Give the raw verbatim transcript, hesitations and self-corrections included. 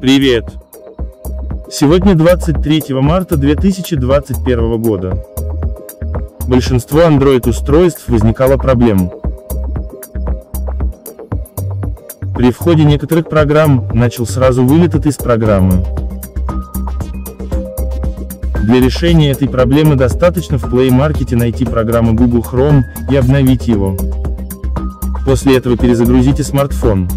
Привет! Сегодня двадцать третье марта две тысячи двадцать первого года. Большинство Android устройств возникало проблем при входе некоторых программ, начал сразу вылетать из программы. Для решения этой проблемы достаточно в Play Маркете найти программу Google Chrome и обновить его. После этого перезагрузите смартфон.